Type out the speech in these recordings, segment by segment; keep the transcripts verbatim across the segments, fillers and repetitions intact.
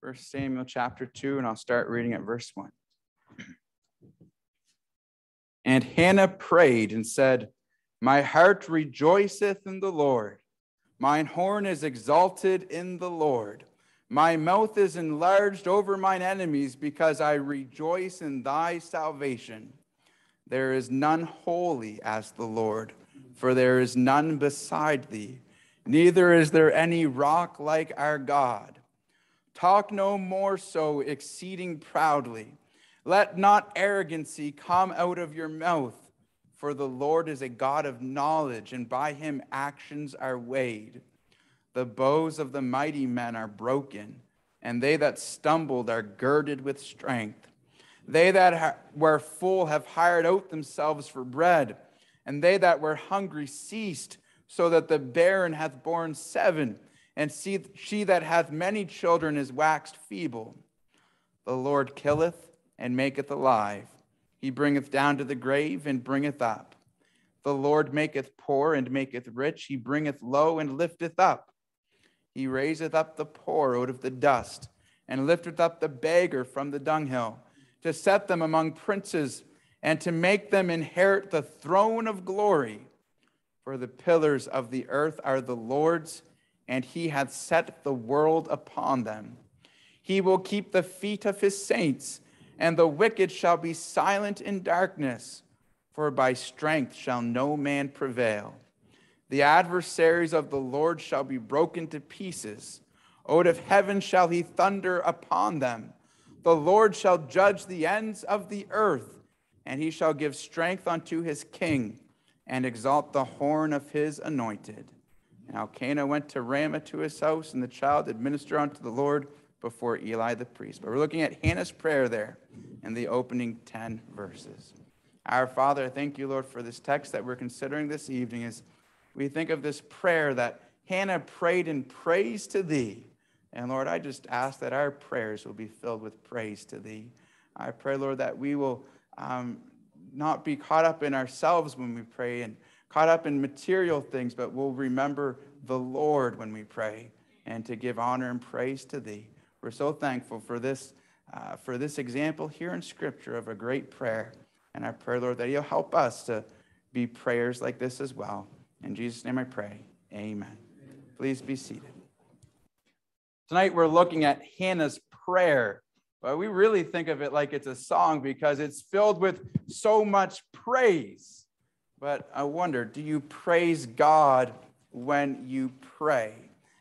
First Samuel chapter two, and I'll start reading at verse one. And Hannah prayed and said, my heart rejoiceth in the Lord. Mine horn is exalted in the Lord. My mouth is enlarged over mine enemies, because I rejoice in thy salvation. There is none holy as the Lord, for there is none beside thee. Neither is there any rock like our God. Talk no more so exceeding proudly. Let not arrogancy come out of your mouth, for the Lord is a God of knowledge, and by him actions are weighed. The bows of the mighty men are broken, and they that stumbled are girded with strength. They that were full have hired out themselves for bread, and they that were hungry ceased, so that the barren hath borne seven, and she that hath many children is waxed feeble. The Lord killeth and maketh alive. He bringeth down to the grave and bringeth up. The Lord maketh poor and maketh rich. He bringeth low and lifteth up. He raiseth up the poor out of the dust, and lifteth up the beggar from the dunghill, to set them among princes, and to make them inherit the throne of glory. For the pillars of the earth are the Lord's, and he hath set the world upon them. He will keep the feet of his saints, and the wicked shall be silent in darkness, for by strength shall no man prevail. The adversaries of the Lord shall be broken to pieces. Out of heaven shall he thunder upon them. The Lord shall judge the ends of the earth, and he shall give strength unto his king, and exalt the horn of his anointed. Now Cana went to Ramah to his house, and the child did minister unto the Lord before Eli the priest. But we're looking at Hannah's prayer there in the opening ten verses. Our Father, I thank you, Lord, for this text that we're considering this evening. As we think of this prayer that Hannah prayed in praise to thee. And Lord, I just ask that our prayers will be filled with praise to thee. I pray, Lord, that we will um, not be caught up in ourselves when we pray and caught up in material things, but we'll remember the Lord when we pray and to give honor and praise to thee. We're so thankful for this uh, for this example here in Scripture of a great prayer. And I pray, Lord, that you'll help us to be prayers like this as well. In Jesus' name I pray, amen. Please be seated. Tonight we're looking at Hannah's prayer, but we really think of it like it's a song because it's filled with so much praise. But I wonder, do you praise God when you pray?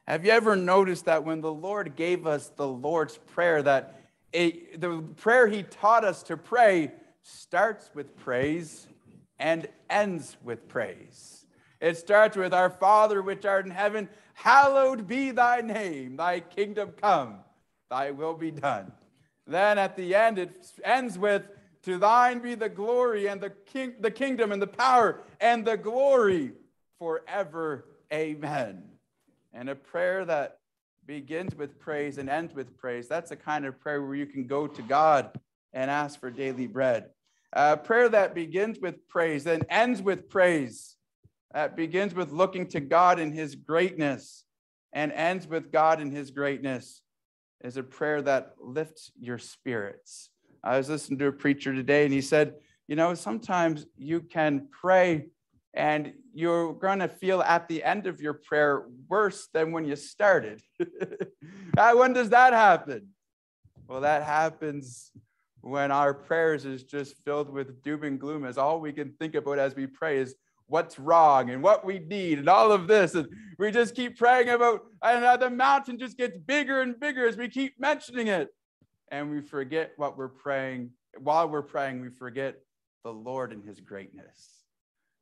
Have you ever noticed that when the Lord gave us the Lord's Prayer, that it, the prayer he taught us to pray starts with praise and ends with praise? It starts with, our Father which art in heaven, hallowed be thy name, thy kingdom come, thy will be done. Then at the end, it ends with, to thine be the glory and the, king, the kingdom and the power and the glory forever, amen. And a prayer that begins with praise and ends with praise, that's the kind of prayer where you can go to God and ask for daily bread. A prayer that begins with praise, then ends with praise, that begins with looking to God in his greatness and ends with God in his greatness, is a prayer that lifts your spirits. I was listening to a preacher today, and he said, you know, sometimes you can pray and you're going to feel at the end of your prayer worse than when you started. When does that happen? Well, that happens when our prayers is just filled with doom and gloom, as all we can think about as we pray is what's wrong and what we need and all of this. And we just keep praying about, and the mountain just gets bigger and bigger as we keep mentioning it. And we forget what we're praying. While we're praying, we forget the Lord and his greatness.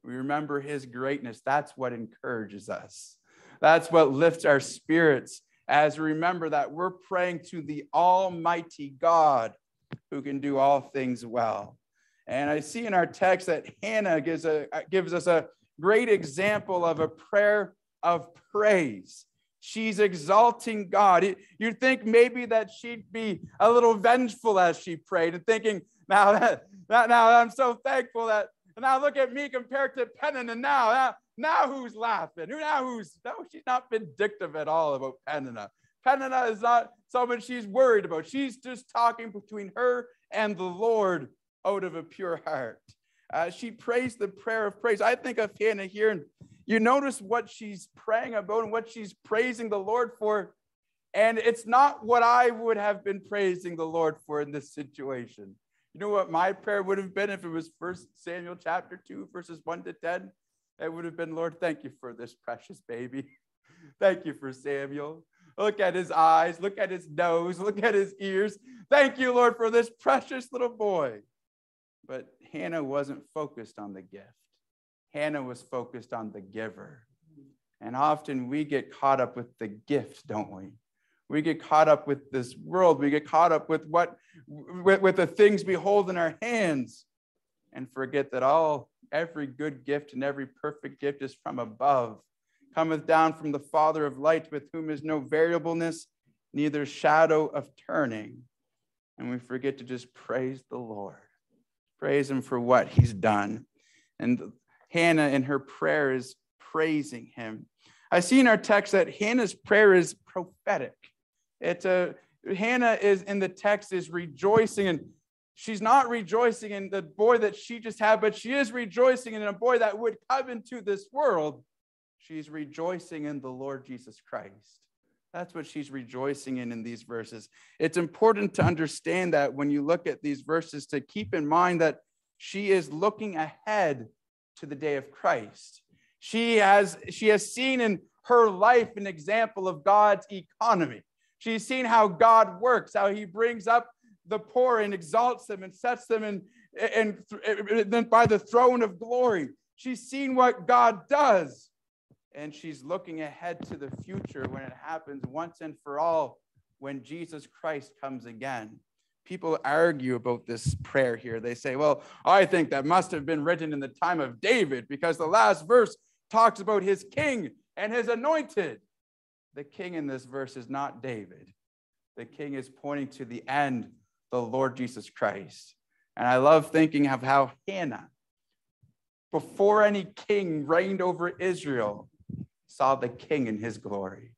We remember his greatness. That's what encourages us. That's what lifts our spirits, as we remember that we're praying to the Almighty God who can do all things well. And I see in our text that Hannah gives, a, gives us a great example of a prayer of praise. She's exalting God. You'd think maybe that she'd be a little vengeful as she prayed and thinking, now, that, now I'm so thankful that And now look at me compared to Peninnah now. Now, now who's laughing? Now who's, no, she's not vindictive at all about Peninnah. Peninnah is not someone she's worried about. She's just talking between her and the Lord out of a pure heart. Uh, she prays the prayer of praise. I think of Hannah here, and you notice what she's praying about and what she's praising the Lord for. And it's not what I would have been praising the Lord for in this situation. You know what my prayer would have been if it was First Samuel chapter two, verses one to ten? It would have been, Lord, thank you for this precious baby. Thank you for Samuel. Look at his eyes. Look at his nose. Look at his ears. Thank you, Lord, for this precious little boy. But Hannah wasn't focused on the gift. Hannah was focused on the giver. And often we get caught up with the gift, don't we? We get caught up with this world. We get caught up with what, with, with the things we hold in our hands, and forget that all, every good gift and every perfect gift is from above, cometh down from the Father of light, with whom is no variableness, neither shadow of turning. And we forget to just praise the Lord. Praise him for what he's done. And Hannah in her prayer is praising him. I see in our text that Hannah's prayer is prophetic. It's a, Hannah is in the text is rejoicing, and she's not rejoicing in the boy that she just had, but she is rejoicing in a boy that would come into this world. She's rejoicing in the Lord Jesus Christ. That's what she's rejoicing in in these verses. It's important to understand that when you look at these verses, to keep in mind that she is looking ahead to the day of Christ. She has, she has seen in her life an example of God's economy. She's seen how God works, how he brings up the poor and exalts them and sets them in, in, in, in by the throne of glory. She's seen what God does. And she's looking ahead to the future when it happens once and for all, when Jesus Christ comes again. People argue about this prayer here. They say, well, I think that must have been written in the time of David, because the last verse talks about his king and his anointed. The king in this verse is not David. The king is pointing to the end, the Lord Jesus Christ. And I love thinking of how Hannah, before any king reigned over Israel, saw the king in his glory.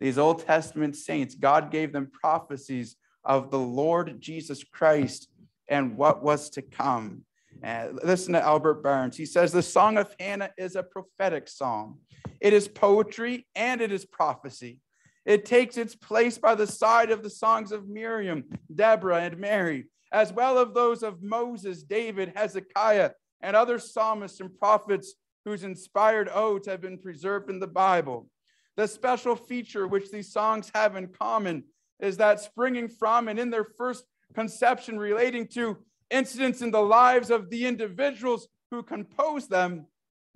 These Old Testament saints, God gave them prophecies of the Lord Jesus Christ and what was to come. Uh, listen to Albert Barnes. He says, the Song of Hannah is a prophetic song. It is poetry and it is prophecy. It takes its place by the side of the songs of Miriam, Deborah, and Mary, as well as those of Moses, David, Hezekiah, and other psalmists and prophets whose inspired odes have been preserved in the Bible. The special feature which these songs have in common is that springing from and in their first conception relating to incidents in the lives of the individuals who compose them,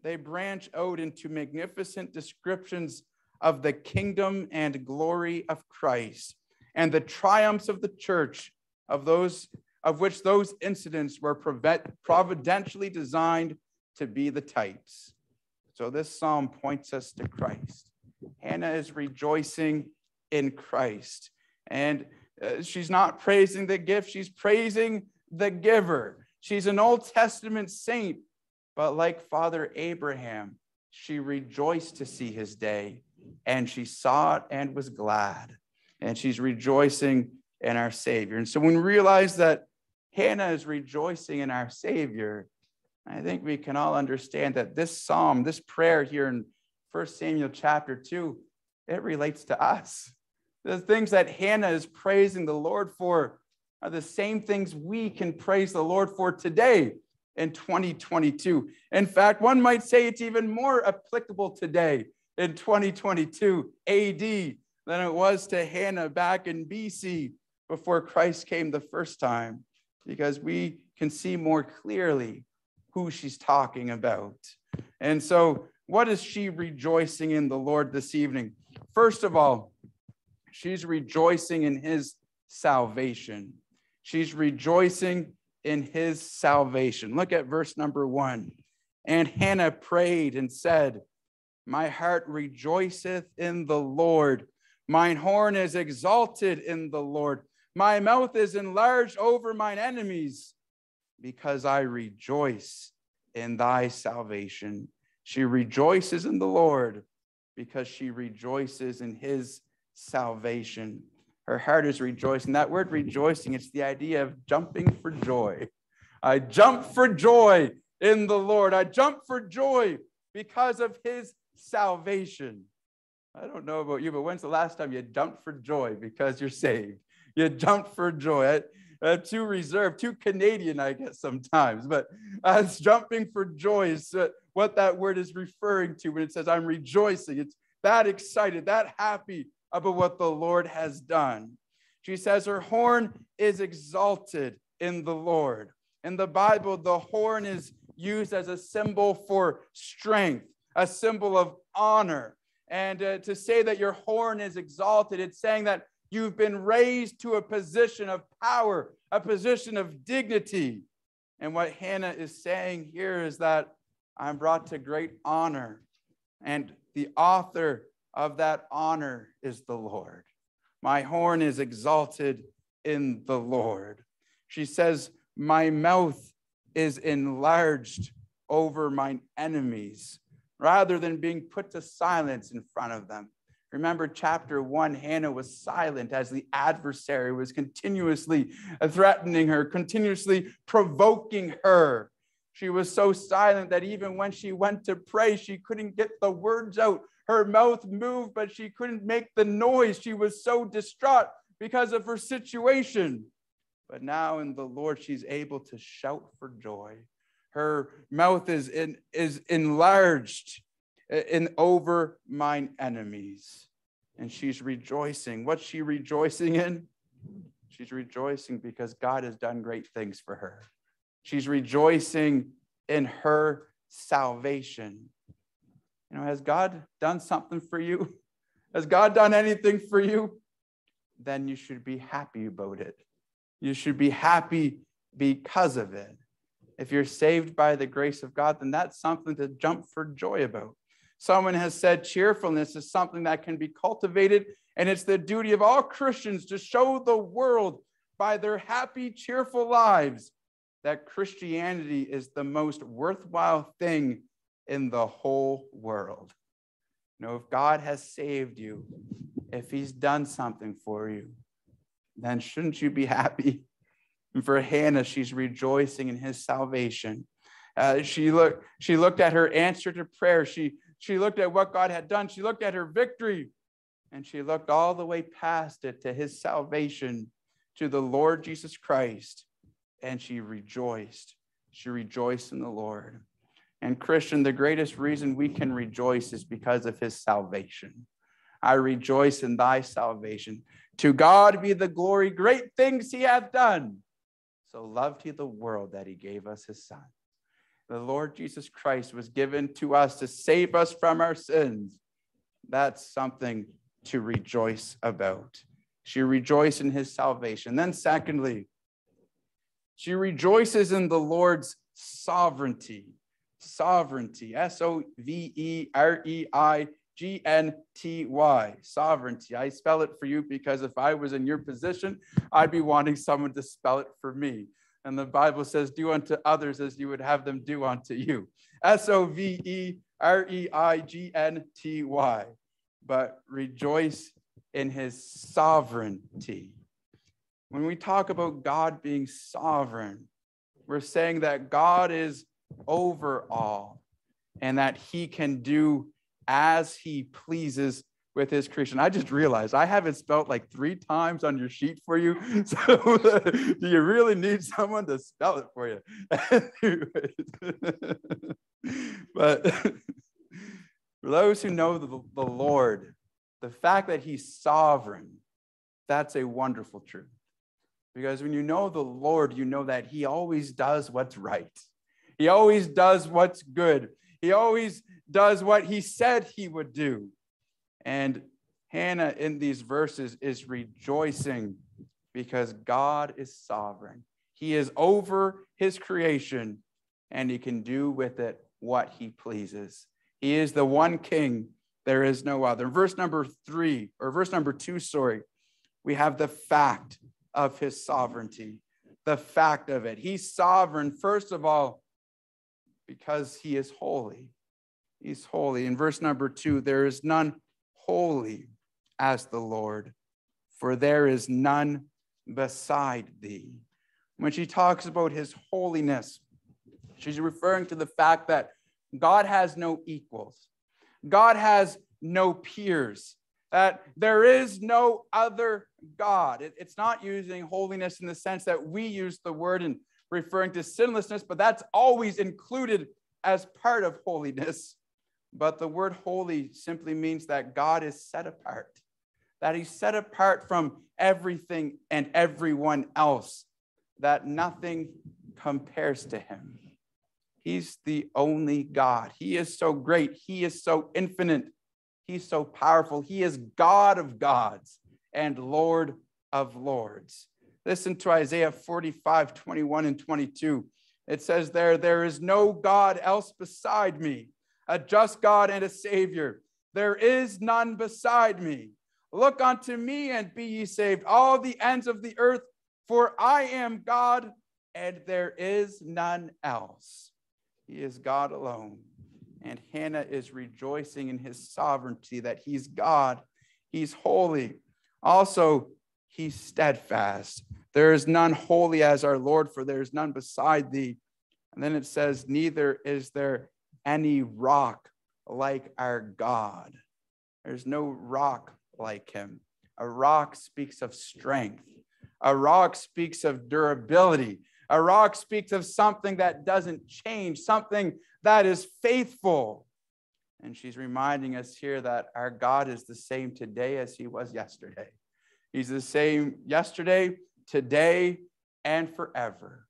they branch out into magnificent descriptions of the kingdom and glory of Christ and the triumphs of the church, of those of which those incidents were providentially designed to be the types. So this psalm points us to Christ. Hannah is rejoicing in Christ. And uh, she's not praising the gift, she's praising the giver. She's an Old Testament saint, but like Father Abraham, she rejoiced to see his day, and she saw it and was glad. And she's rejoicing in our Savior. And so when we realize that Hannah is rejoicing in our Savior, I think we can all understand that this psalm, this prayer here in First Samuel chapter two, it relates to us. The things that Hannah is praising the Lord for are the same things we can praise the Lord for today in twenty twenty-two. In fact, one might say it's even more applicable today in twenty twenty-two A D than it was to Hannah back in B C before Christ came the first time, because we can see more clearly who she's talking about. And so what is she rejoicing in the Lord this evening? First of all, she's rejoicing in his salvation. She's rejoicing in his salvation. Look at verse number one. And Hannah prayed and said, my heart rejoiceth in the Lord. Mine horn is exalted in the Lord. My mouth is enlarged over mine enemies, because I rejoice in thy salvation. She rejoices in the Lord because she rejoices in his salvation. Her heart is rejoicing. That word rejoicing, it's the idea of jumping for joy. I jump for joy in the Lord. I jump for joy because of his salvation. I don't know about you, but when's the last time you jumped for joy because you're saved? You jumped for joy. Uh, too reserved, too Canadian, I guess, sometimes. But uh, it's jumping for joy is uh, what that word is referring to when it says, I'm rejoicing. It's that excited, that happy about what the Lord has done. She says her horn is exalted in the Lord. In the Bible, the horn is used as a symbol for strength, a symbol of honor. And uh, to say that your horn is exalted, it's saying that you've been raised to a position of power, a position of dignity. And what Hannah is saying here is that I'm brought to great honor. And the author of that honor is the Lord. My horn is exalted in the Lord. She says, my mouth is enlarged over mine enemies, rather than being put to silence in front of them. Remember chapter one, Hannah was silent as the adversary was continuously threatening her, continuously provoking her. She was so silent that even when she went to pray, she couldn't get the words out. Her mouth moved, but she couldn't make the noise. She was so distraught because of her situation. But now in the Lord, she's able to shout for joy. Her mouth is, in, is enlarged in over mine enemies. And she's rejoicing. What's she rejoicing in? She's rejoicing because God has done great things for her. She's rejoicing in her salvation. You know, has God done something for you? Has God done anything for you? Then you should be happy about it. You should be happy because of it. If you're saved by the grace of God, then that's something to jump for joy about. Someone has said cheerfulness is something that can be cultivated, and it's the duty of all Christians to show the world by their happy, cheerful lives that Christianity is the most worthwhile thing in the whole world. You know, if God has saved you, if he's done something for you, then shouldn't you be happy? And for Hannah, she's rejoicing in his salvation. Uh, she, look, she looked at her answer to prayer. She She looked at what God had done. She looked at her victory, and she looked all the way past it to his salvation, to the Lord Jesus Christ, and she rejoiced. She rejoiced in the Lord. And Christian, the greatest reason we can rejoice is because of his salvation. I rejoice in thy salvation. To God be the glory, great things he hath done. So loved he the world that he gave us his son. The Lord Jesus Christ was given to us to save us from our sins. That's something to rejoice about. She rejoiced in his salvation. Then secondly, she rejoices in the Lord's sovereignty. Sovereignty, S O V E R E I G N T Y, sovereignty. I spell it for you because if I was in your position, I'd be wanting someone to spell it for me. And the Bible says, do unto others as you would have them do unto you. S O V E R E I G N T Y. But rejoice in his sovereignty. When we talk about God being sovereign, we're saying that God is over all and that he can do as he pleases with his creation. I just realized I have it spelt like three times on your sheet for you. So do you really need someone to spell it for you? But for those who know the, the Lord, the fact that he's sovereign, that's a wonderful truth. Because when you know the Lord, you know that he always does what's right. He always does what's good. He always does what he said he would do. And Hannah in these verses is rejoicing because God is sovereign. He is over his creation and he can do with it what he pleases. He is the one king. There is no other. Verse number three, or verse number two, sorry. We have the fact of his sovereignty, the fact of it. He's sovereign, first of all, because he is holy. He's holy. In verse number two, there is none holy as the Lord, for there is none beside thee. When she talks about his holiness, she's referring to the fact that God has no equals. God has no peers, that there is no other God. It, it's not using holiness in the sense that we use the word in referring to sinlessness, but that's always included as part of holiness. But the word holy simply means that God is set apart, that he's set apart from everything and everyone else, that nothing compares to him. He's the only God. He is so great. He is so infinite. He's so powerful. He is God of gods and Lord of lords. Listen to Isaiah forty-five, twenty-one and twenty-two. It says there, there is no God else beside me, a just God and a Savior. There is none beside me. Look unto me and be ye saved, all the ends of the earth, for I am God and there is none else. He is God alone. And Hannah is rejoicing in his sovereignty, that he's God, he's holy. Also, he's steadfast. There is none holy as our Lord, for there is none beside thee. And then it says, neither is there any rock like our God. There's no rock like him. A rock speaks of strength. A rock speaks of durability. A rock speaks of something that doesn't change, something that is faithful. And she's reminding us here that our God is the same today as he was yesterday. He's the same yesterday, today, and forever.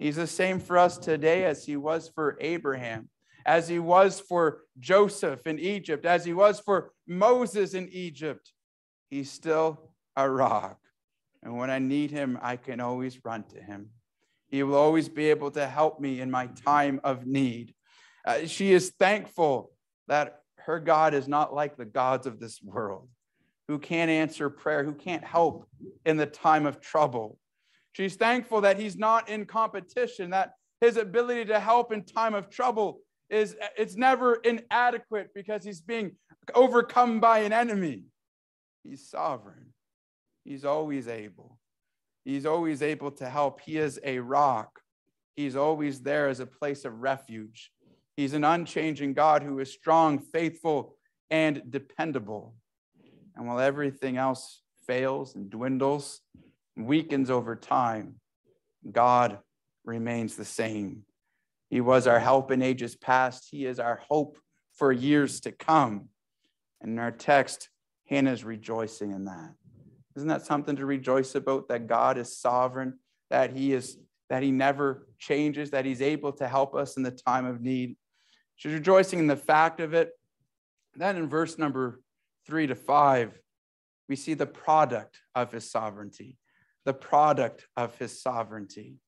He's the same for us today as he was for Abraham, as he was for Joseph in Egypt, as he was for Moses in Egypt. He's still a rock. And when I need him, I can always run to him. He will always be able to help me in my time of need. Uh, she is thankful that her God is not like the gods of this world, who can't answer prayer, who can't help in the time of trouble. She's thankful that he's not in competition, that his ability to help in time of trouble is it's never inadequate because he's being overcome by an enemy. He's sovereign. He's always able. He's always able to help. He is a rock. He's always there as a place of refuge. He's an unchanging God who is strong, faithful, and dependable. And while everything else fails and dwindles, weakens over time, God remains the same. He was our help in ages past. He is our hope for years to come. And in our text, Hannah's rejoicing in that. Isn't that something to rejoice about, that God is sovereign, that he is, that he never changes, that he's able to help us in the time of need? She's rejoicing in the fact of it. Then in verse number three to five, we see the product of his sovereignty, the product of his sovereignty.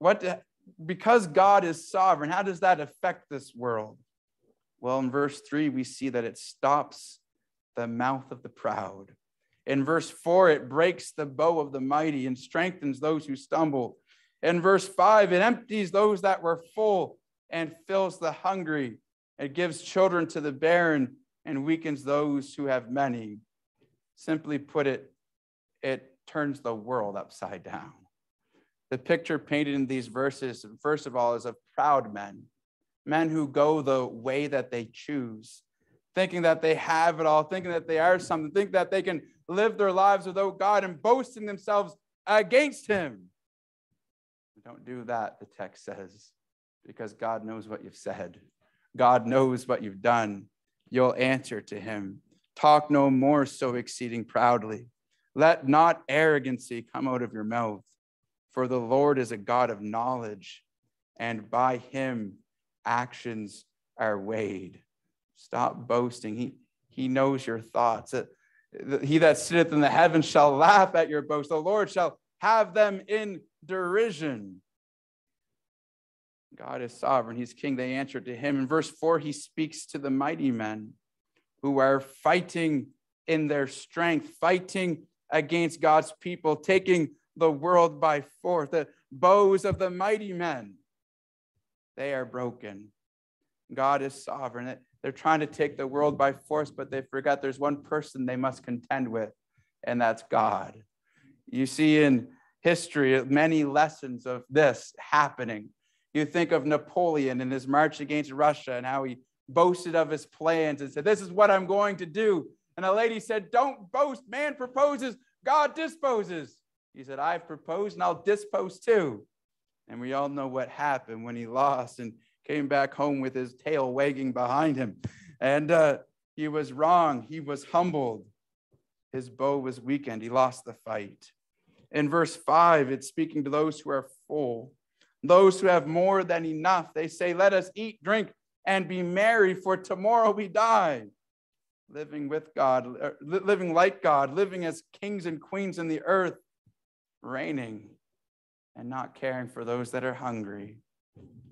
What, because God is sovereign, how does that affect this world? Well, in verse three, we see that it stops the mouth of the proud. In verse four, it breaks the bow of the mighty and strengthens those who stumble. In verse five, it empties those that were full and fills the hungry. It gives children to the barren and weakens those who have many. Simply put it, it turns the world upside down. The picture painted in these verses, first of all, is of proud men, men who go the way that they choose, thinking that they have it all, thinking that they are something, think that they can live their lives without God and boasting themselves against him. Don't do that, the text says, because God knows what you've said. God knows what you've done. You'll answer to him. Talk no more so exceeding proudly. Let not arrogancy come out of your mouth, for the Lord is a God of knowledge, and by him actions are weighed. Stop boasting. He, he knows your thoughts. He that sitteth in the heavens shall laugh at your boast. The Lord shall have them in derision. God is sovereign. He's king. They answer to him. In verse four, he speaks to the mighty men who are fighting in their strength, fighting against God's people, taking the world by force. The bows of the mighty men, they are broken. God is sovereign. They're trying to take the world by force, but they forgot there's one person they must contend with, and that's God. You see in history many lessons of this happening. You think of Napoleon and his march against Russia and how he boasted of his plans and said, this is what I'm going to do. And a lady said, don't boast. Man proposes, God disposes. He said, I've proposed and I'll dispose too. And we all know what happened when he lost and came back home with his tail wagging behind him. And uh, he was wrong. He was humbled. His bow was weakened. He lost the fight. In verse five, it's speaking to those who are full, those who have more than enough. They say, let us eat, drink, and be merry, for tomorrow we die. Living with God, living like God, living as kings and queens in the earth, reigning and not caring for those that are hungry,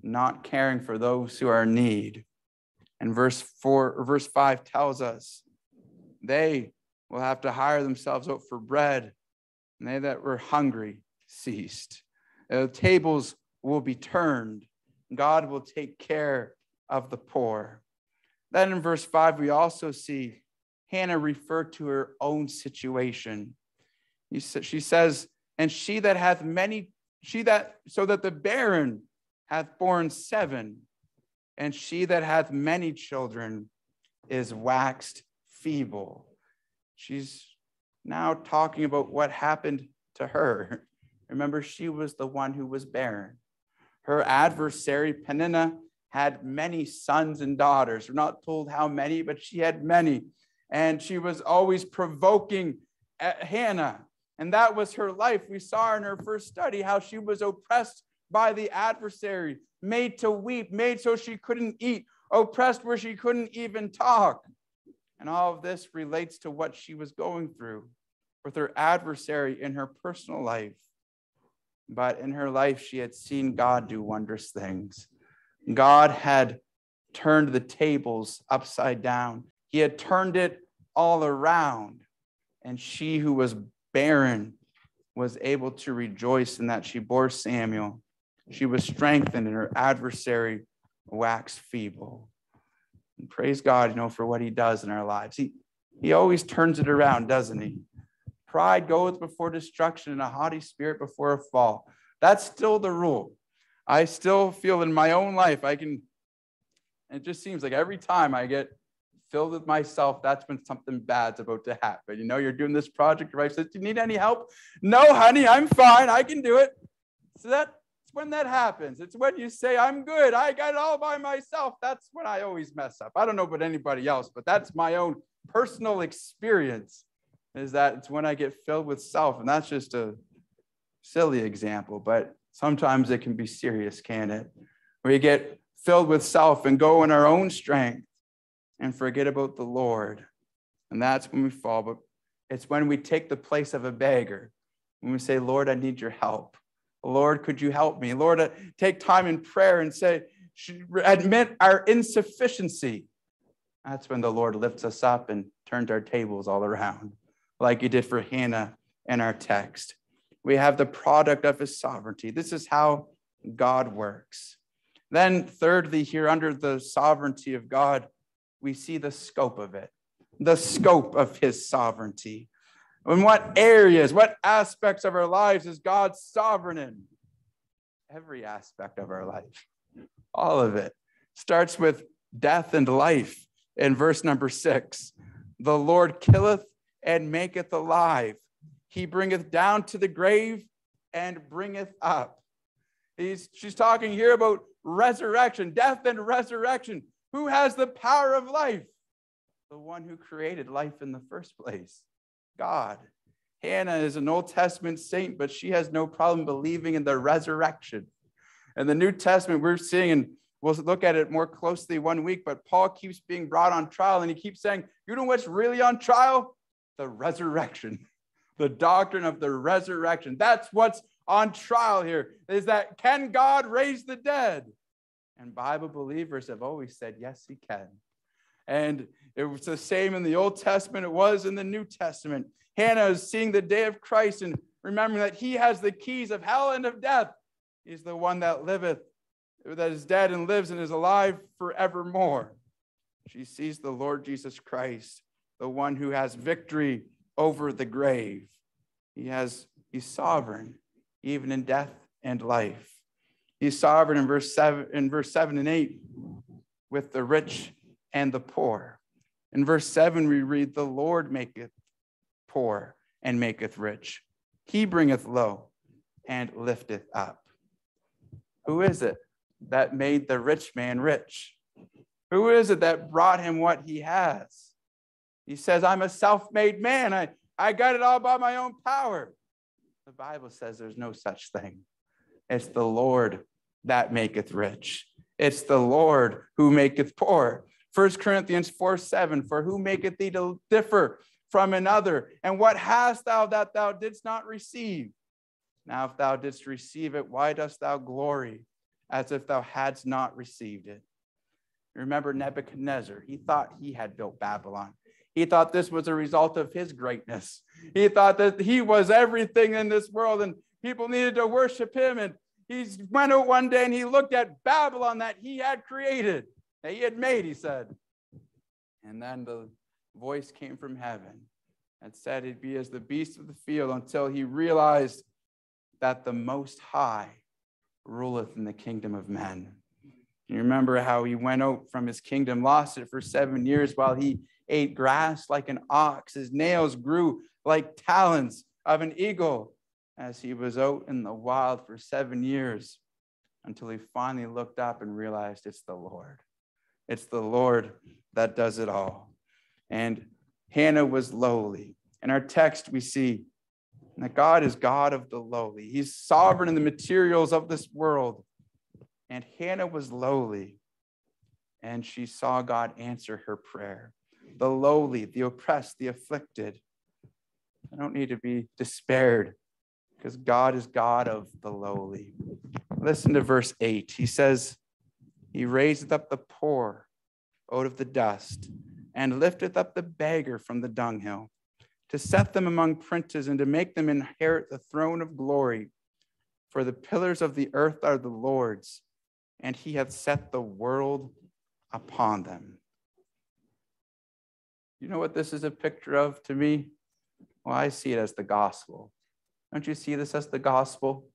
not caring for those who are in need. And verse four, or verse five tells us they will have to hire themselves out for bread, and they that were hungry ceased. The tables will be turned. God will take care of the poor. Then in verse five, we also see Hannah refer to her own situation. She says, and she that hath many, she that, so that the barren hath borne seven, and she that hath many children is waxed feeble. She's now talking about what happened to her. Remember, she was the one who was barren. Her adversary, Peninnah, had many sons and daughters. We're not told how many, but she had many. And she was always provoking Hannah. And that was her life. We saw in her first study how she was oppressed by the adversary, made to weep, made so she couldn't eat, oppressed where she couldn't even talk. And all of this relates to what she was going through with her adversary in her personal life. But in her life, she had seen God do wondrous things. God had turned the tables upside down. He had turned it all around. And she who was barren was able to rejoice in that she bore Samuel. She was strengthened and her adversary waxed feeble. And praise God, you know, for what he does in our lives. He, he always turns it around, doesn't he? Pride goeth before destruction and a haughty spirit before a fall. That's still the rule. I still feel in my own life, I can, it just seems like every time I get filled with myself, that's when something bad's about to happen. You know, you're doing this project, your wife says, do you need any help? No, honey, I'm fine. I can do it. So that's when that happens. It's when you say, I'm good. I got it all by myself. That's when I always mess up. I don't know about anybody else, but that's my own personal experience, is that it's when I get filled with self. And that's just a silly example, but sometimes it can be serious, can't it? We get filled with self and go in our own strength and forget about the Lord. And that's when we fall. But it's when we take the place of a beggar, when we say, Lord, I need your help. Lord, could you help me? Lord, I take time in prayer and say, admit our insufficiency. That's when the Lord lifts us up and turns our tables all around, like he did for Hannah in our text. We have the product of his sovereignty. This is how God works. Then thirdly, here under the sovereignty of God, we see the scope of it, the scope of his sovereignty. In what areas, what aspects of our lives is God sovereign in? Every aspect of our life, all of it. Starts with death and life in verse number six. The Lord killeth and maketh alive. He bringeth down to the grave and bringeth up. He's, she's talking here about resurrection, death and resurrection. Who has the power of life? The one who created life in the first place, God. Hannah is an Old Testament saint, but she has no problem believing in the resurrection. And the New Testament we're seeing, and we'll look at it more closely one week, but Paul keeps being brought on trial, and he keeps saying, you know what's really on trial? The resurrection. The doctrine of the resurrection. That's what's on trial here, is that can God raise the dead? And Bible believers have always said, yes, he can. And it was the same in the Old Testament. It was in the New Testament. Hannah is seeing the day of Christ and remembering that he has the keys of hell and of death. He's the one that liveth, that is dead and lives and is alive forevermore. She sees the Lord Jesus Christ, the one who has victory over the grave. He has, he's sovereign, even in death and life. He's sovereign in verse seven, in verse seven and eight, with the rich and the poor. In verse seven, we read, the Lord maketh poor and maketh rich. He bringeth low and lifteth up. Who is it that made the rich man rich? Who is it that brought him what he has? He says, I'm a self-made man. I, I got it all by my own power. The Bible says there's no such thing. It's the Lord that maketh rich. It's the Lord who maketh poor. First Corinthians four seven, for who maketh thee to differ from another? And what hast thou that thou didst not receive? Now, if thou didst receive it, why dost thou glory as if thou hadst not received it? Remember Nebuchadnezzar, he thought he had built Babylon. He thought this was a result of his greatness. He thought that he was everything in this world and people needed to worship him. And he went out one day and he looked at Babylon that he had created, that he had made, he said. And then the voice came from heaven and said he'd be as the beast of the field until he realized that the Most High ruleth in the kingdom of men. You remember how he went out from his kingdom, lost it for seven years while he ate grass like an ox. His nails grew like talons of an eagle as he was out in the wild for seven years until he finally looked up and realized it's the Lord. It's the Lord that does it all. And Hannah was lowly. In our text, we see that God is God of the lowly. He's sovereign in the materials of this world. And Hannah was lowly, and she saw God answer her prayer. The lowly, the oppressed, the afflicted. I don't need to be despaired because God is God of the lowly. Listen to verse eight. He says, he raiseth up the poor out of the dust and lifteth up the beggar from the dunghill, to set them among princes and to make them inherit the throne of glory. For the pillars of the earth are the Lord's, and he hath set the world upon them. You know what this is a picture of to me? Well, I see it as the gospel. Don't you see this as the gospel?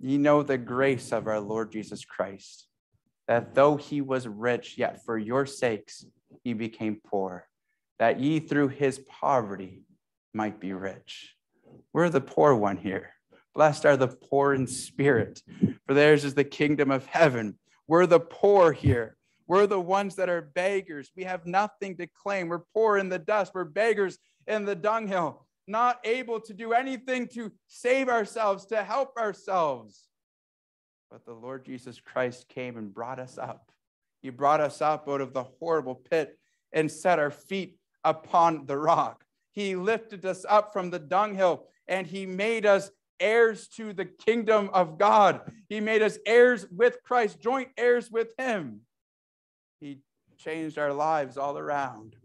You know the grace of our Lord Jesus Christ, that though he was rich, yet for your sakes he became poor, that ye through his poverty might be rich. We're the poor one here. Blessed are the poor in spirit, for theirs is the kingdom of heaven. We're the poor here. We're the ones that are beggars. We have nothing to claim. We're poor in the dust. We're beggars in the dunghill, not able to do anything to save ourselves, to help ourselves. But the Lord Jesus Christ came and brought us up. He brought us up out of the horrible pit and set our feet upon the rock. He lifted us up from the dunghill and he made us heirs to the kingdom of God. He made us heirs with Christ, joint heirs with him. He changed our lives all around.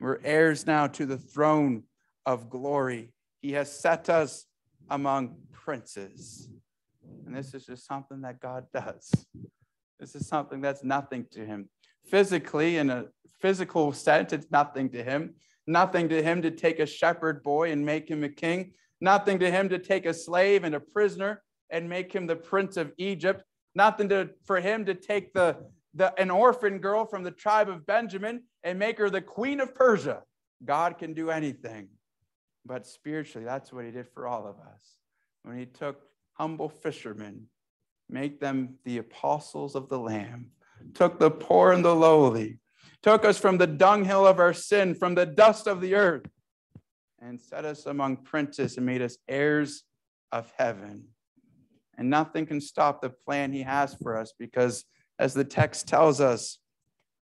We're heirs now to the throne of glory. He has set us among princes. And this is just something that God does. This is something that's nothing to him. Physically, in a physical sense, it's nothing to him. Nothing to him to take a shepherd boy and make him a king. Nothing to him to take a slave and a prisoner and make him the prince of Egypt. Nothing to, for him to take the, the, an orphan girl from the tribe of Benjamin and make her the queen of Persia. God can do anything. But spiritually, that's what he did for all of us. When he took humble fishermen, made them the apostles of the Lamb, took the poor and the lowly, took us from the dunghill of our sin, from the dust of the earth, and set us among princes and made us heirs of heaven. And nothing can stop the plan he has for us because, as the text tells us,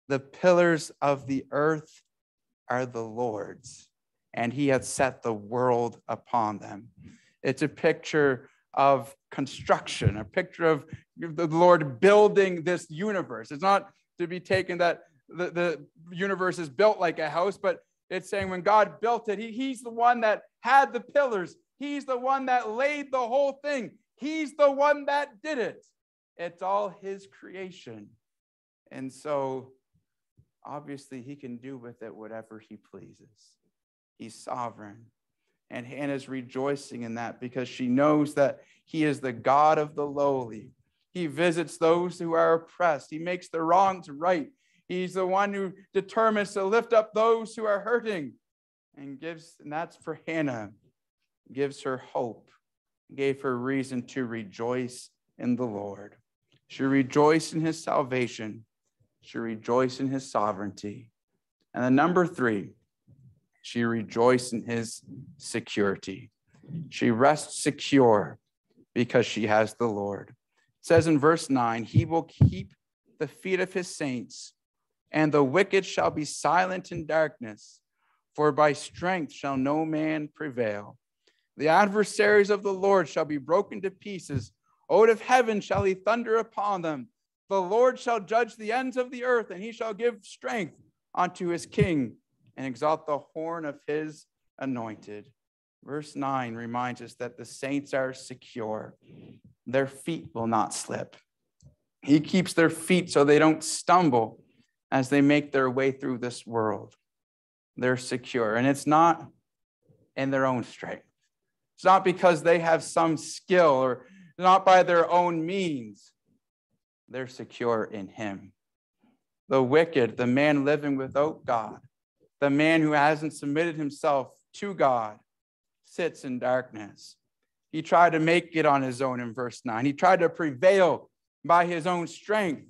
the pillars of the earth are the Lord's, and he hath set the world upon them. It's a picture of construction, a picture of the Lord building this universe. It's not to be taken that the, the universe is built like a house, but it's saying when God built it, he, he's the one that had the pillars. He's the one that laid the whole thing. He's the one that did it. It's all his creation. And so obviously he can do with it whatever he pleases. He's sovereign. And Hannah's rejoicing in that because she knows that he is the God of the lowly. He visits those who are oppressed. He makes the wrongs right. He's the one who determines to lift up those who are hurting and gives, and that's for Hannah, gives her hope, gave her reason to rejoice in the Lord. She rejoiced in his salvation. She rejoiced in his sovereignty. And then number three, she rejoiced in his security. She rests secure because she has the Lord. It says in verse nine, he will keep the feet of his saints, and the wicked shall be silent in darkness, for by strength shall no man prevail. The adversaries of the Lord shall be broken to pieces. Out of heaven shall he thunder upon them. The Lord shall judge the ends of the earth, and he shall give strength unto his king and exalt the horn of his anointed. Verse nine reminds us that the saints are secure. Their feet will not slip. He keeps their feet so they don't stumble as they make their way through this world. They're secure, and it's not in their own strength. It's not because they have some skill or not by their own means. They're secure in him. The wicked, the man living without God, the man who hasn't submitted himself to God, sits in darkness. He tried to make it on his own in verse nine. He tried to prevail by his own strength.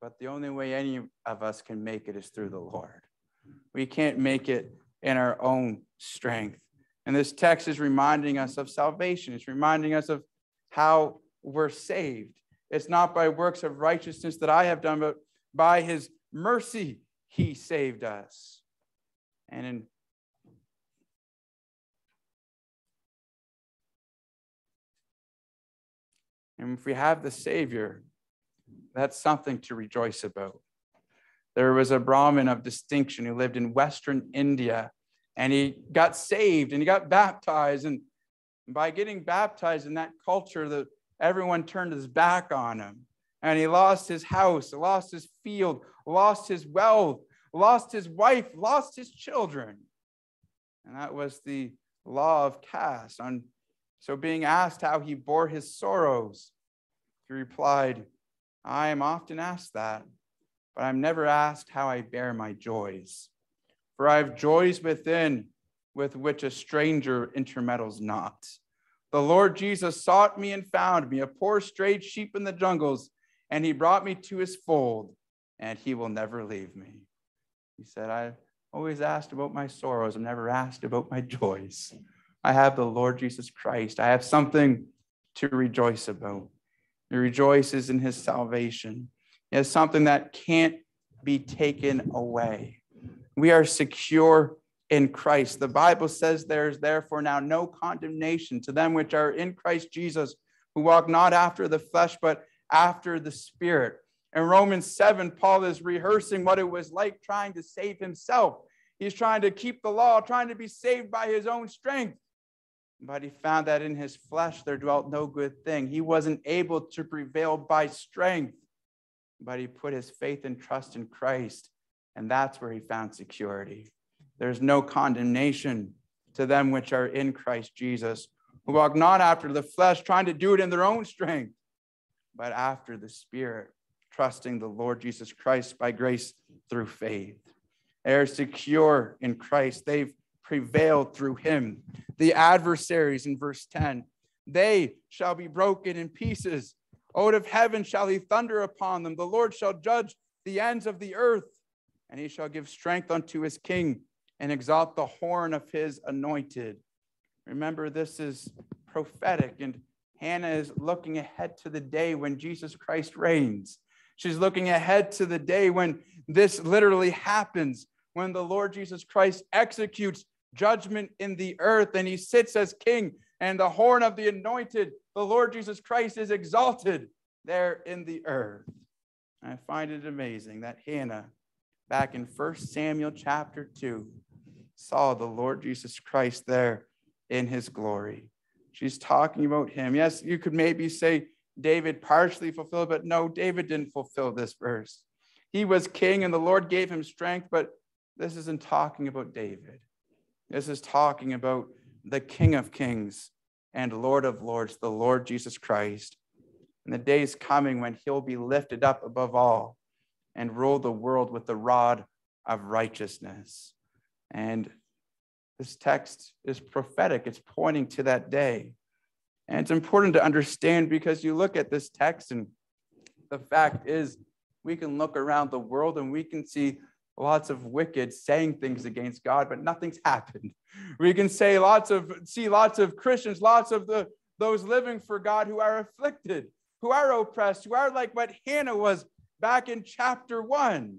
But the only way any of us can make it is through the Lord. We can't make it in our own strength. And this text is reminding us of salvation. It's reminding us of how we're saved. It's not by works of righteousness that I have done, but by his mercy, he saved us. And in And if we have the Savior, that's something to rejoice about. There was a Brahmin of distinction who lived in Western India, and he got saved and he got baptized. And by getting baptized in that culture, that everyone turned his back on him. And he lost his house, lost his field, lost his wealth, lost his wife, lost his children. And that was the law of caste. On So being asked how he bore his sorrows, he replied, I am often asked that, but I'm never asked how I bear my joys. For I have joys within with which a stranger intermeddles not. The Lord Jesus sought me and found me, a poor strayed sheep in the jungles, and he brought me to his fold, and he will never leave me. He said, I always asked about my sorrows. I'm never asked about my joys. I have the Lord Jesus Christ. I have something to rejoice about. He rejoices in his salvation. It is something that can't be taken away. We are secure in Christ. The Bible says there is therefore now no condemnation to them which are in Christ Jesus, who walk not after the flesh, but after the Spirit. In Romans seven, Paul is rehearsing what it was like trying to save himself. He's trying to keep the law, trying to be saved by his own strength. But he found that in his flesh there dwelt no good thing. He wasn't able to prevail by strength, but he put his faith and trust in Christ, and that's where he found security. There's no condemnation to them which are in Christ Jesus, who walk not after the flesh, trying to do it in their own strength, but after the Spirit, trusting the Lord Jesus Christ by grace through faith. They are secure in Christ. They've prevailed through him. The adversaries in verse ten, they shall be broken in pieces. Out of heaven shall he thunder upon them. The Lord shall judge the ends of the earth, and he shall give strength unto his king and exalt the horn of his anointed. Remember, this is prophetic, and Hannah is looking ahead to the day when Jesus Christ reigns. She's looking ahead to the day when this literally happens, when the Lord Jesus Christ executes judgment in the earth and he sits as king, and the horn of the anointed, the Lord Jesus Christ, is exalted there in the earth. And I find it amazing that Hannah, back in First Samuel chapter two, saw the Lord Jesus Christ there in his glory. She's talking about him. Yes, you could maybe say, David partially fulfilled, but no, David didn't fulfill this verse. He was king and the Lord gave him strength. But this isn't talking about David. This is talking about the King of Kings and Lord of Lords, the Lord Jesus Christ. And the day's coming when he'll be lifted up above all and rule the world with the rod of righteousness. And this text is prophetic. It's pointing to that day. And it's important to understand, because you look at this text and the fact is we can look around the world and we can see lots of wicked saying things against God, but nothing's happened. We can say lots of, see lots of Christians, lots of the those living for God who are afflicted, who are oppressed, who are like what Hannah was back in chapter one.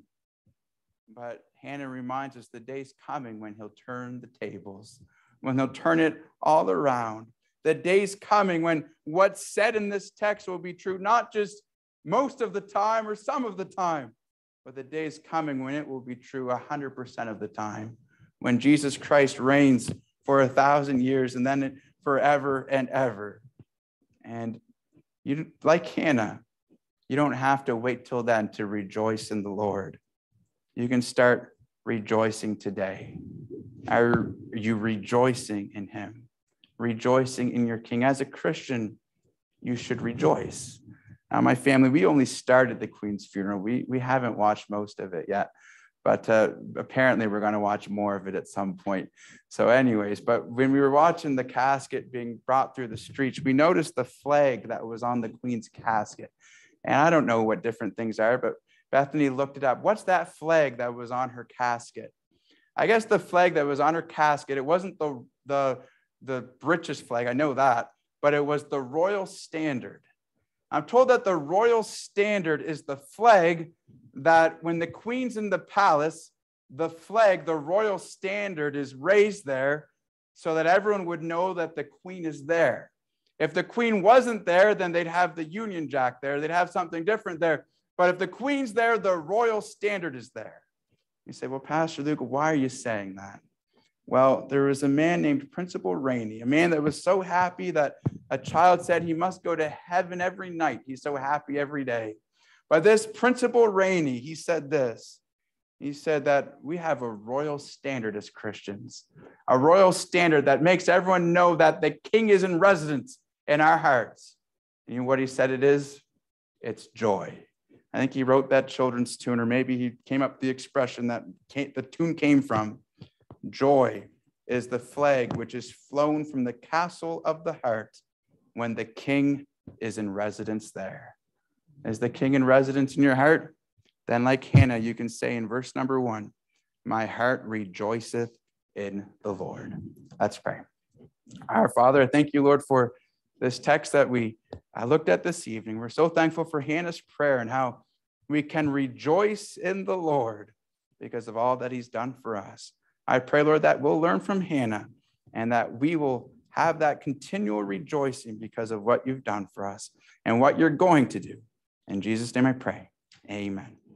But Hannah reminds us the day's coming when he'll turn the tables, when he'll turn it all around. The day's coming when what's said in this text will be true, not just most of the time or some of the time, but the day's coming when it will be true one hundred percent of the time, when Jesus Christ reigns for a thousand years and then forever and ever. And you, like Hannah, you don't have to wait till then to rejoice in the Lord. You can start rejoicing today. Are you rejoicing in him? Rejoicing in your King? As a Christian, you should rejoice. Now, my family, we only started the Queen's funeral. We, we haven't watched most of it yet, but uh, apparently we're going to watch more of it at some point. So anyways, but when we were watching the casket being brought through the streets, we noticed the flag that was on the Queen's casket. And I don't know what different things are, but Bethany looked it up. What's that flag that was on her casket? I guess the flag that was on her casket, it wasn't the, the, the British flag, I know that, but it was the Royal Standard. I'm told that the Royal Standard is the flag that when the Queen's in the palace, the flag, the Royal Standard is raised there so that everyone would know that the Queen is there. If the Queen wasn't there, then they'd have the Union Jack there. They'd have something different there. But if the Queen's there, the Royal Standard is there. You say, well, Pastor Luke, why are you saying that? Well, there was a man named Principal Rainey, a man that was so happy that a child said he must go to heaven every night. He's so happy every day. But this Principal Rainey, he said this. He said that we have a royal standard as Christians, a royal standard that makes everyone know that the King is in residence in our hearts. And you know what he said it is? It's joy. I think he wrote that children's tune, or maybe he came up with the expression that came, the tune came from. Joy is the flag which is flown from the castle of the heart when the King is in residence there. Is the King in residence in your heart? Then like Hannah, you can say in verse number one, my heart rejoiceth in the Lord. Let's pray. Our Father, thank you, Lord, for this text that we I looked at this evening. We're so thankful for Hannah's prayer and how we can rejoice in the Lord because of all that he's done for us. I pray, Lord, that we'll learn from Hannah and that we will have that continual rejoicing because of what you've done for us and what you're going to do. In Jesus' name I pray, amen.